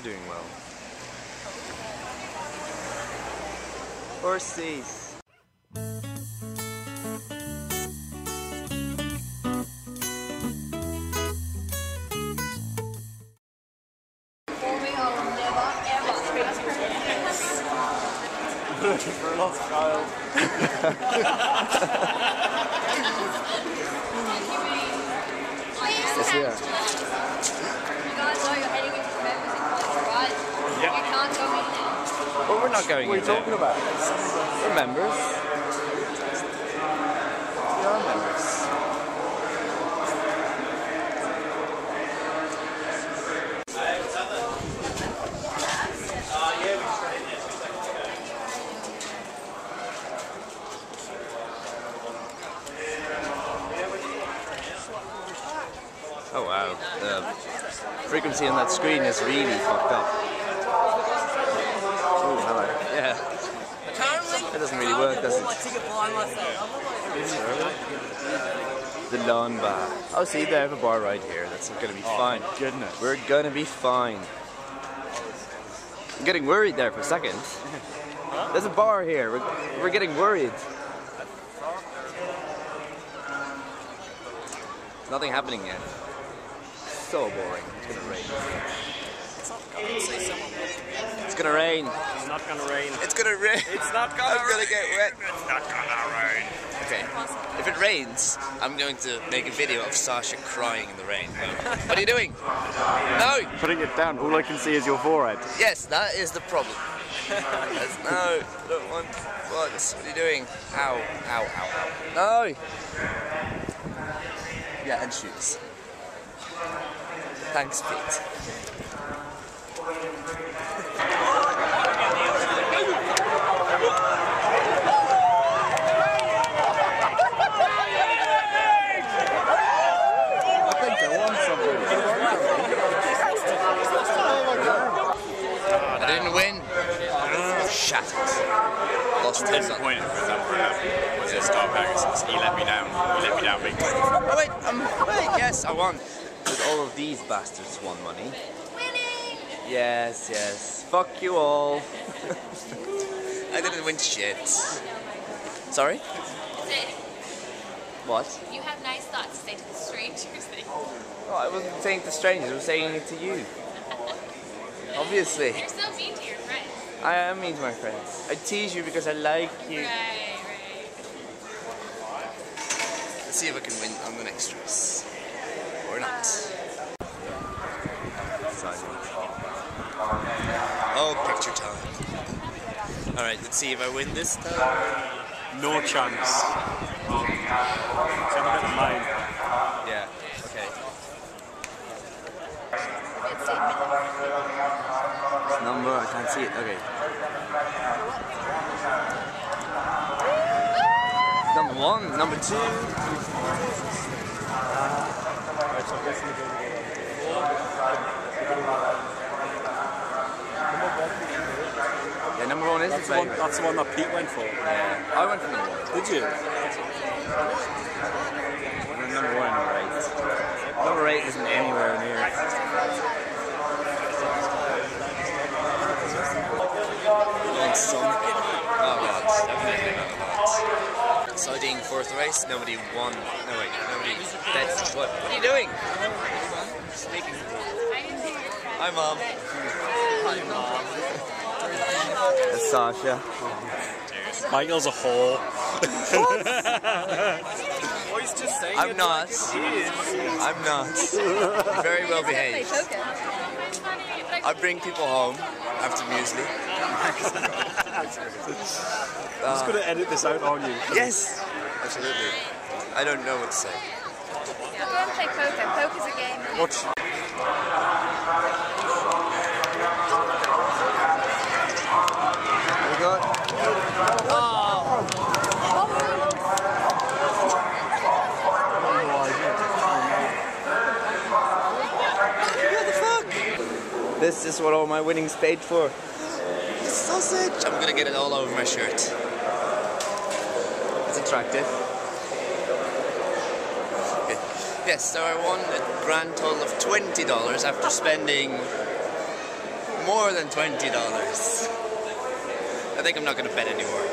They're doing well. Horses. Looking for a lost child. You guys know you're heading into the members' club, right? Yep. You can't go in there. Well, we're not going in there. What are you talking about? We're members. We are members. Oh wow, the frequency on that screen is really fucked up. Oh hello. Yeah. That doesn't really work, does it? The lawn bar. Oh see, they have a bar right here. That's gonna be fine. Goodness. We're gonna be fine. I'm getting worried there for a second. There's a bar here. We're getting worried. Nothing happening yet. So boring. It's gonna rain. It's gonna rain. It's not gonna rain. It's gonna rain. It's not gonna rain. I'm gonna get wet. It's not gonna rain. Okay. If it rains, I'm going to make a video of Sasha crying in the rain. What are you doing? No! Putting it down. All I can see is your forehead. Yes, that is the problem. No. Look, one. What are you doing? Ow. Ow. Ow. Ow. No! Yeah, and shoes. Thanks, Pete. I think they won something. I didn't win. Shut it. Lost 10 points for that. Star Pegasus. He let me down. He let me down big time. Oh, wait, yes, I won. Because all of these bastards won money. Winning! Yes, yes. Fuck you all. I didn't win shit. Sorry? What? You have nice thoughts to say to the strangers. Oh, I wasn't saying it to strangers, I was saying it to you. Obviously. You're so mean to your friends. I am mean to my friends. I tease you because I like you. Right. See if I can win on the next race. Or not. Oh, picture time. Alright, let's see if I win this time. No chance. Some of mine. Yeah, okay. It's number, I can't see it. Okay. Number one, number two. Yeah, number one is the favourite. That's the one that Pete went for. Yeah. I went for number one. Did you? And then number one, number eight. Number eight isn't anywhere near. Some oh, God. Exciting fourth race, nobody won. No, wait, nobody. That's what? What are you doing? Speaking. Hi, Mom. Hi, Mom. That's Sasha. Oh. Michael's a whore. What? I'm not. I'm not. I'm very well behaved. I bring people home after muesli. I'm just going to edit this out on you. Yes! Absolutely. I don't know what to say. Go and play poker. Poker's a game. Watch. We got... Oh! What the fuck? This is what all my winnings paid for. Sausage. I'm gonna get it all over my shirt. It's attractive. Okay. Yes, so I won a grand total of $20 after spending more than $20. I think I'm not going to bet anymore.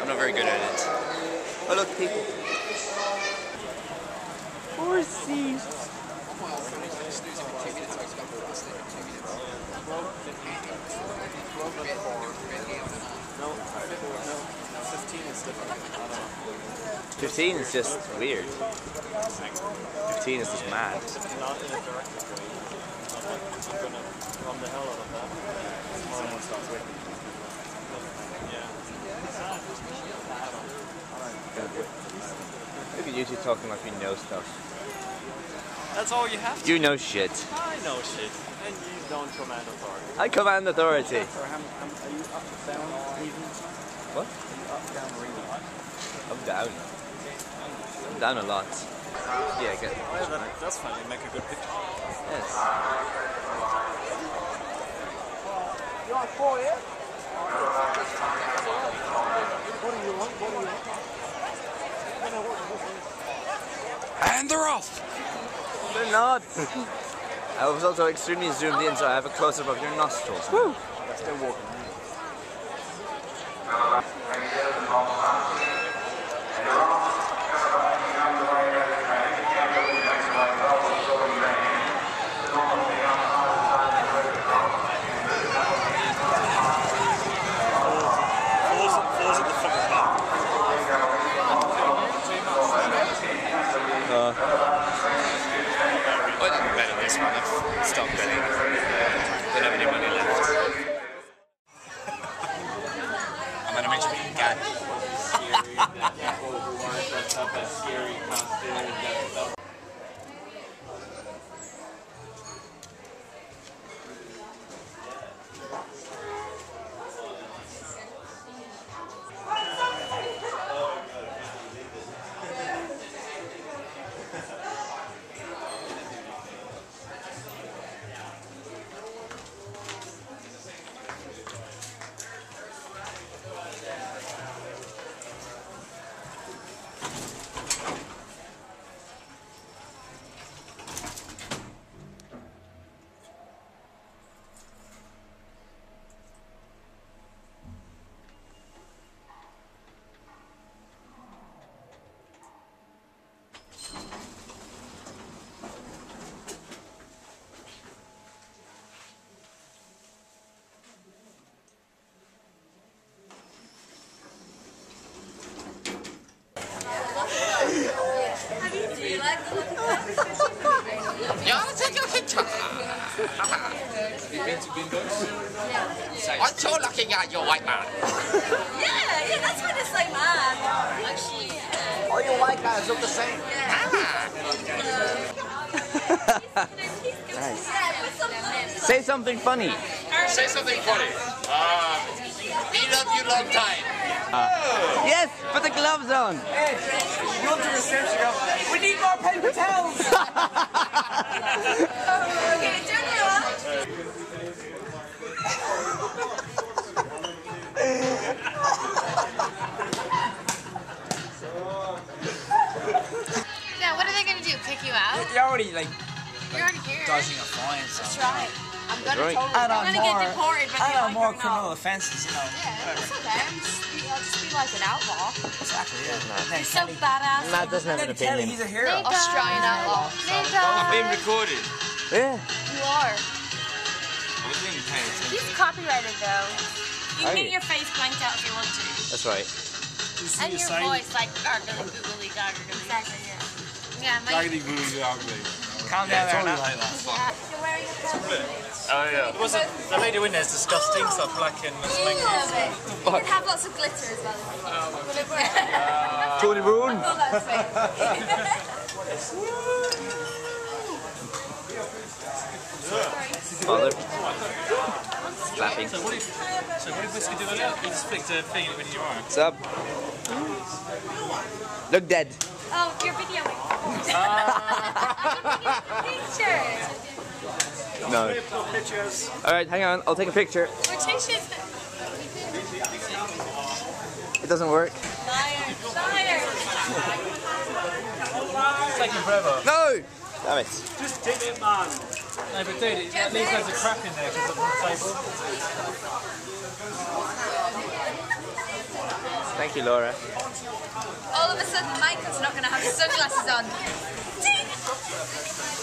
I'm not very good at it. Oh look, people. Horses. No, 15 is different. 15 is just weird. 15 is just mad. I'm going to run the hell out of that. Someone starts waiting. Yeah. Look at you two talking like you know stuff. That's all you have to do. You know shit. I know shit. And you don't command authority. I command authority. Are you up, down, even? What? Are you up, down, or even? I'm down. I'm down a lot. Yeah, I get it. Yeah, that's fine. You make a good picture. Yes. You want four, yeah? What do you want? What do you want? And they're off! They're not! I was also extremely zoomed in, so I have a close-up of your nostrils. Woo! They're still walking. Stop betting. They don't have any money left. I'm gonna mention you got it. You've been to bingos? Aren't you looking at your white man? Yeah, that's what it's like, man. All your white guys look the same. Nice. Say something funny. Say something funny. We love you long time. Yes, put the gloves on. Ed, run to reception. We need more paper towels. Okay, turn it on. Now, what are they going to do? Pick you out? They're already, you're already here. Dodging a fine. That's right. I'm going to totally get deported. I know more criminal offenses, Yeah, that's okay. I'll just be like an outlaw. Exactly, yeah. You're so badass. Matt doesn't have an opinion. He's a hero. Australian outlaw. I'm being recorded. Yeah. You are. I was being paying attention. He's copyrighted though. You can get your face blanked out if you want to. That's right. And your voice like gargly googly gargly. Exactly, yeah. Yeah, gargly googly gargly. Calm down, Aaron. You're wearing a clothes. Oh yeah. The lady in there is disgusting, so black and spanky. You can have lots of glitter as well. Tony Brown. I thought that was fake. Father. Slapping. So what did Whiskey do earlier? You just flicked a thing in your arm. What's up? Look dead. Oh, you're videoing. Pictures. No. Alright, hang on. I'll take a picture. It doesn't work. Liar. It's like forever. No! Damn it. Just dip it, man. No, but dude, it at least has a crap in there because it's on the table. Thank you, Laura. All of a sudden, Michael's not going to have his sunglasses on.